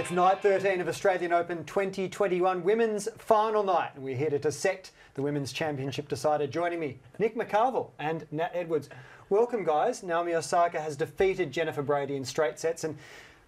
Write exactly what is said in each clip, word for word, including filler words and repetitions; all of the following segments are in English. It's night thirteen of Australian Open twenty twenty-one Women's Final Night. And we're here to dissect the Women's Championship decider. Joining me, Nick McCarville and Nat Edwards. Welcome, guys. Naomi Osaka has defeated Jennifer Brady in straight sets and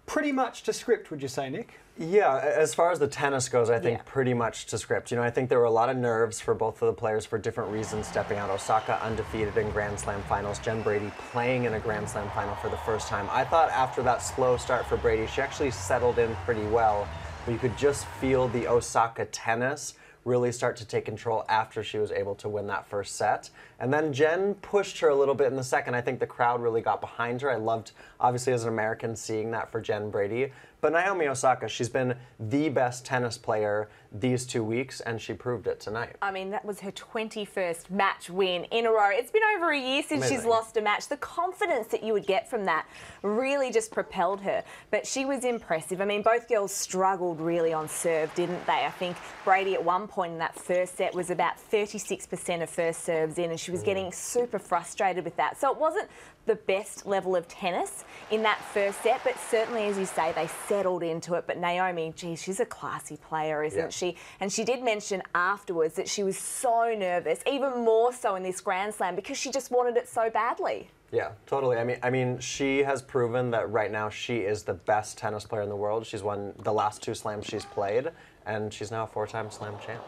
pretty much to script, would you say, Nick? Yeah, as far as the tennis goes, I think yeah. pretty much to script. You know, I think there were a lot of nerves for both of the players for different reasons stepping out. Osaka undefeated in Grand Slam finals. Jen Brady playing in a Grand Slam final for the first time. I thought after that slow start for Brady, she actually settled in pretty well. But you could just feel the Osaka tennis really start to take control after she was able to win that first set. And then Jen pushed her a little bit in the second. I think the crowd really got behind her. I loved, obviously, as an American, seeing that for Jen Brady. But Naomi Osaka, she's been the best tennis player these two weeks, and she proved it tonight. I mean, that was her twenty-first match win in a row. It's been over a year since Amazing. she's lost a match. The confidence that you would get from that really just propelled her. But she was impressive. I mean, both girls struggled really on serve, didn't they? I think Brady at one point in that first set was about thirty-six percent of first serves in, and she was mm. getting super frustrated with that. So it wasn't the best level of tennis in that first set, but certainly, as you say, they settled into it. But Naomi, geez, she's a classy player, isn't yeah. she? And she did mention afterwards that she was so nervous, even more so in this Grand Slam, because she just wanted it so badly. Yeah, totally. I mean, I mean, she has proven that right now she is the best tennis player in the world. She's won the last two slams she's played, and she's now a four-time slam champ.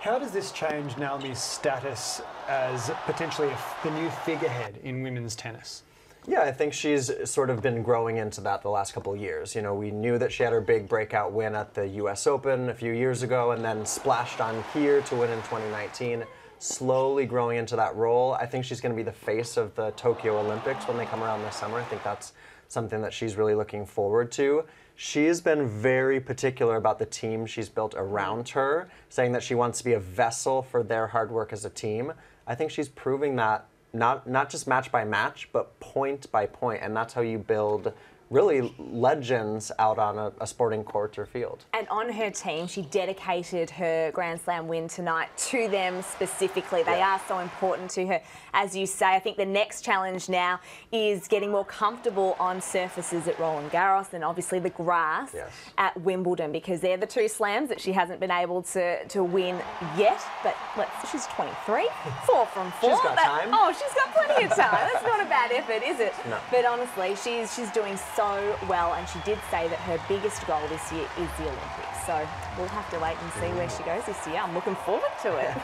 How does this change Naomi's status as potentially the new figurehead in women's tennis? Yeah, I think she's sort of been growing into that the last couple of years. You know, we knew that she had her big breakout win at the U S Open a few years ago and then splashed on here to win in twenty nineteen. Slowly growing into that role. I think she's going to be the face of the Tokyo Olympics when they come around this summer. I think that's something that she's really looking forward to. She's been very particular about the team she's built around her, saying that she wants to be a vessel for their hard work as a team. I think she's proving that Not, not just match by match, but point by point. And that's how you build really legends out on a, a sporting court or field. And on her team, she dedicated her Grand Slam win tonight to them specifically. They yeah. are so important to her. As you say, I think the next challenge now is getting more comfortable on surfaces at Roland Garros and obviously the grass yes. at Wimbledon, because they're the two slams that she hasn't been able to, to win yet. But let's, she's twenty-three, four from four. She's got but, time. Oh, she's got plenty of time. That's not a bad effort, is it? No. But honestly, she's, she's doing so so well, and she did say that her biggest goal this year is the Olympics. So we'll have to wait and see where she goes this year. I'm looking forward to it.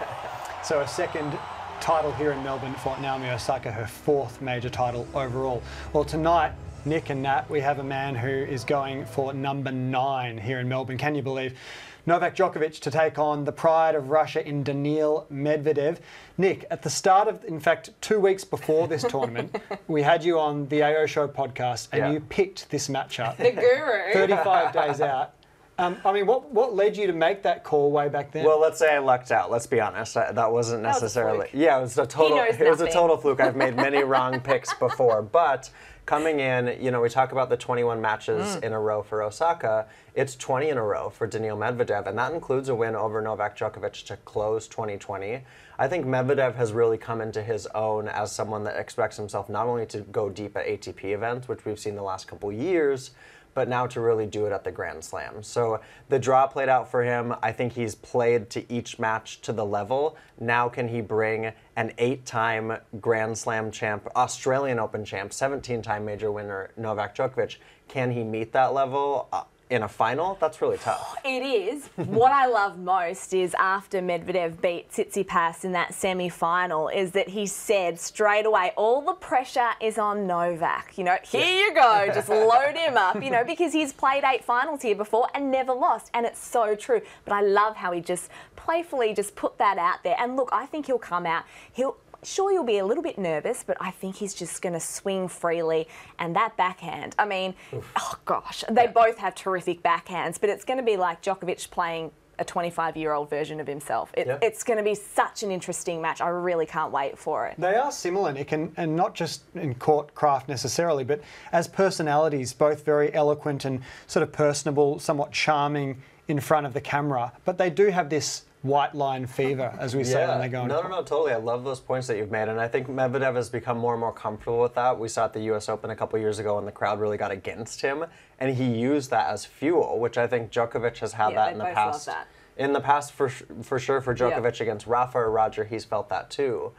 So a second title here in Melbourne for Naomi Osaka, her fourth major title overall. Well, tonight, Nick and Nat, we have a man who is going for number nine here in Melbourne. Can you believe? Novak Djokovic to take on the pride of Russia in Daniil Medvedev. Nick, at the start of, in fact, two weeks before this tournament, we had you on the A O Show podcast and yeah. you picked this matchup. The guru. thirty-five days out. Um, I mean, what, what led you to make that call way back then? Well, let's say I lucked out. Let's be honest. I, that wasn't necessarily... That was yeah, it was a total, it was a total fluke. I've made many wrong picks before, but... Coming in, you know, we talk about the twenty-one matches mm. in a row for Osaka. It's twenty in a row for Daniil Medvedev, and that includes a win over Novak Djokovic to close twenty twenty. I think Medvedev has really come into his own as someone that expects himself not only to go deep at A T P events, which we've seen the last couple years, but now to really do it at the Grand Slam. So the draw played out for him. I think he's played to each match to the level. Now can he bring an eight-time Grand Slam champ, Australian Open champ, seventeen-time major winner Novak Djokovic? Can he meet that level in a final? That's really tough. It is. What I love most is after Medvedev beat Tsitsipas in that semi-final is that he said straight away, all the pressure is on Novak. You know, here yeah. you go, just load him up, you know, because he's played eight finals here before and never lost. And it's so true. But I love how he just playfully just put that out there. And look, I think he'll come out. He'll Sure, you'll be a little bit nervous, but I think he's just going to swing freely. And that backhand, I mean, Oof. oh gosh, they yeah. both have terrific backhands, but it's going to be like Djokovic playing a twenty-five-year-old version of himself. It, yeah. It's going to be such an interesting match. I really can't wait for it. They are similar, Nick, and, and not just in court craft necessarily, but as personalities, both very eloquent and sort of personable, somewhat charming in front of the camera. But they do have this white line fever, as we yeah. say when they're going. No, no, no, totally. I love those points that you've made, and I think Medvedev has become more and more comfortable with that. We saw at the U S Open a couple years ago, and the crowd really got against him, and he used that as fuel, which I think Djokovic has had yeah, that in the past. That. In the past, for for sure, for Djokovic yeah. against Rafa or Roger, he's felt that too.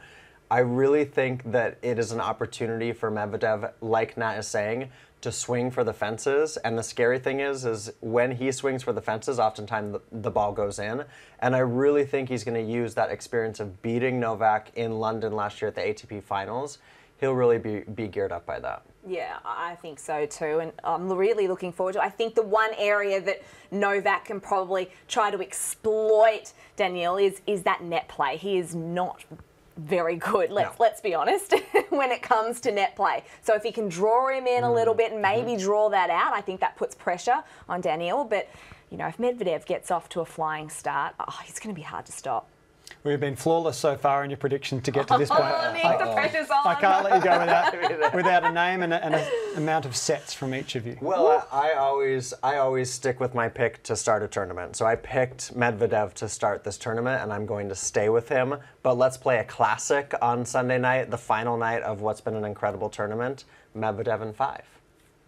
I really think that it is an opportunity for Medvedev, like Nat is saying, to swing for the fences. And the scary thing is, is when he swings for the fences, oftentimes the, the ball goes in. And I really think he's going to use that experience of beating Novak in London last year at the A T P Finals. He'll really be, be geared up by that. Yeah, I think so too, and I'm really looking forward to it. I think the one area that Novak can probably try to exploit, Daniil, is, is that net play. He is not very good, let's, no. let's be honest, when it comes to net play. So if he can draw him in mm. a little bit and maybe mm. draw that out, I think that puts pressure on Daniil. But, you know, if Medvedev gets off to a flying start, oh, he's going to be hard to stop. We've been flawless so far in your prediction to get to this point. Oh, Nick, I, the pressure's on. I can't let you go without, without a name and an amount of sets from each of you. Well, I, I always I always stick with my pick to start a tournament. So I picked Medvedev to start this tournament, and I'm going to stay with him. But let's play a classic on Sunday night, the final night of what's been an incredible tournament, Medvedev in five.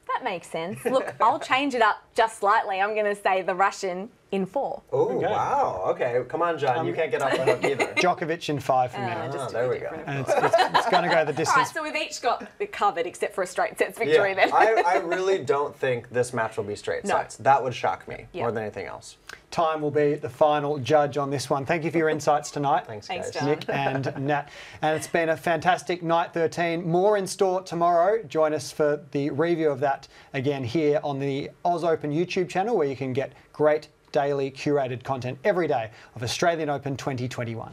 That makes sense. Look, I'll change it up just slightly. I'm going to say the Russian in four. Oh, okay. Wow. Okay. Come on, John. Um, you can't get off the hook either. Djokovic in five for me. Uh, oh, there we go. And it's, it's, it's going to go the distance. All right, so we've each got it covered except for a straight sets victory yeah. then. I, I really don't think this match will be straight no. sets. That would shock me yeah. more than anything else. Time will be the final judge on this one. Thank you for your insights tonight. Thanks, guys. Thanks, Nick and Nat. And it's been a fantastic night thirteen. More in store tomorrow. Join us for the review of that again here on the Oz Open YouTube channel, where you can get great daily curated content every day of Australian Open twenty twenty-one.